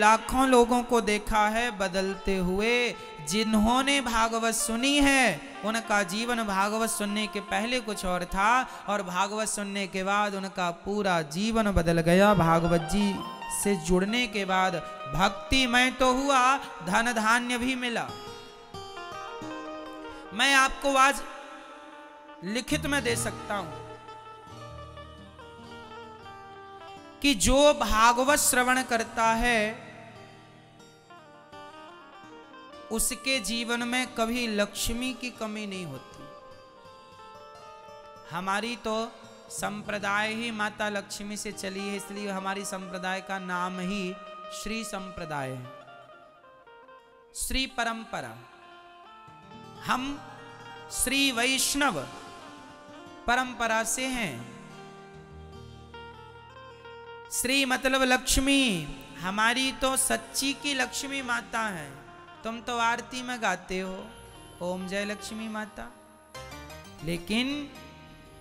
लाखों लोगों को देखा है बदलते हुए। जिन्होंने भागवत सुनी है उनका जीवन भागवत सुनने के पहले कुछ और था और भागवत सुनने के बाद उनका पूरा जीवन बदल गया। भागवत जी से जुड़ने के बाद भक्ति में तो हुआ, धन धान्य भी मिला। मैं आपको आज लिखित में दे सकता हूं कि जो भागवत श्रवण करता है उसके जीवन में कभी लक्ष्मी की कमी नहीं होती। हमारी तो संप्रदाय ही माता लक्ष्मी से चली है, इसलिए हमारी संप्रदाय का नाम ही श्री संप्रदाय है, श्री परंपरा। हम श्री वैष्णव परंपरा से हैं। श्री मतलब लक्ष्मी, हमारी तो सच्ची की लक्ष्मी माता है। तुम तो आरती में गाते हो ओम जय लक्ष्मी माता, लेकिन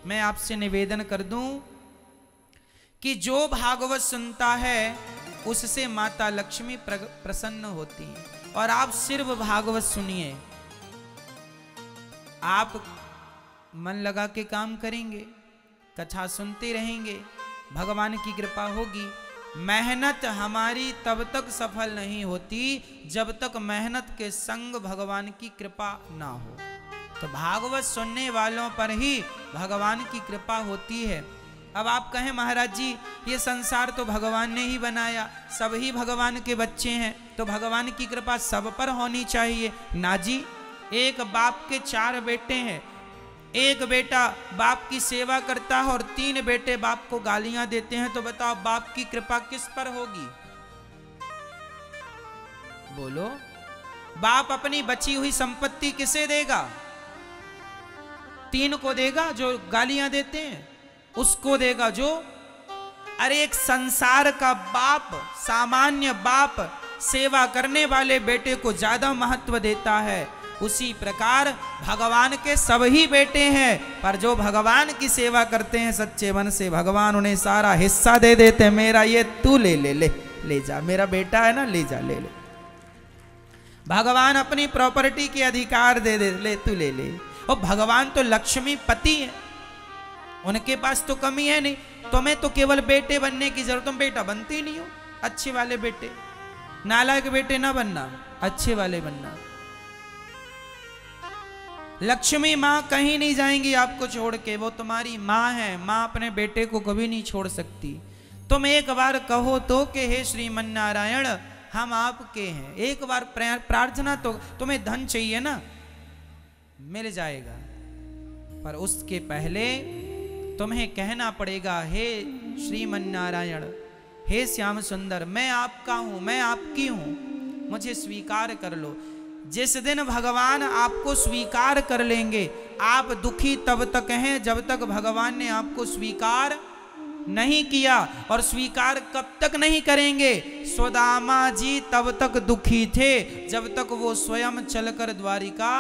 मैं आपसे निवेदन कर दूं कि जो भागवत सुनता है उससे माता लक्ष्मी प्रसन्न होती है। और आप सिर्फ भागवत सुनिए, आप मन लगा के काम करेंगे, कथा सुनते रहेंगे, भगवान की कृपा होगी। मेहनत हमारी तब तक सफल नहीं होती जब तक मेहनत के संग भगवान की कृपा ना हो। तो भागवत सुनने वालों पर ही भगवान की कृपा होती है। अब आप कहें महाराज जी ये संसार तो भगवान ने ही बनाया, सब ही भगवान के बच्चे हैं, तो भगवान की कृपा सब पर होनी चाहिए ना जी। एक बाप के 4 बेटे हैं, एक बेटा बाप की सेवा करता है और 3 बेटे बाप को गालियां देते हैं, तो बताओ बाप की कृपा किस पर होगी? बोलो, बाप अपनी बची हुई संपत्ति किसे देगा? 3 को देगा जो गालियां देते हैं, उसको देगा जो। अरे एक संसार का बाप, सामान्य बाप सेवा करने वाले बेटे को ज्यादा महत्व देता है। उसी प्रकार भगवान के सब ही बेटे हैं, पर जो भगवान की सेवा करते हैं सच्चे मन से, भगवान उन्हें सारा हिस्सा दे देते हैं। मेरा ये तू ले ले ले ले जा, मेरा बेटा है ना, ले जा ले ले। भगवान अपनी प्रॉपर्टी के अधिकार दे दे, ले तू ले ले। और भगवान तो लक्ष्मी पति है, उनके पास तो कमी है नहीं। तुम्हें तो केवल बेटे बनने की जरूरत, तुम बेटा बनते नहीं हो। अच्छे वाले बेटे, नालायक बेटे ना बनना, अच्छे वाले बनना। लक्ष्मी माँ कहीं नहीं जाएंगी आपको छोड़ के, वो तुम्हारी माँ है। माँ अपने बेटे को कभी नहीं छोड़ सकती। तुम एक बार कहो तो कि हे श्रीमन्नारायण हम आपके हैं, एक बार प्रार्थना तो। तुम्हें धन चाहिए ना, मिल जाएगा, पर उसके पहले तुम्हें कहना पड़ेगा हे श्रीमन्नारायण, हे श्याम सुंदर मैं आपका हूँ, मैं आपकी हूँ, मुझे स्वीकार कर लो। जिस दिन भगवान आपको स्वीकार कर लेंगे, आप दुखी तब तक हैं जब तक भगवान ने आपको स्वीकार नहीं किया। और स्वीकार कब तक नहीं करेंगे? सुदामा जी तब तक दुखी थे जब तक वो स्वयं चलकर द्वारिका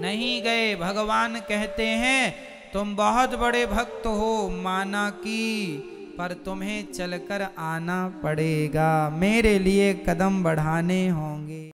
नहीं गए। भगवान कहते हैं तुम बहुत बड़े भक्त हो माना कि, पर तुम्हें चलकर आना पड़ेगा, मेरे लिए कदम बढ़ाने होंगे।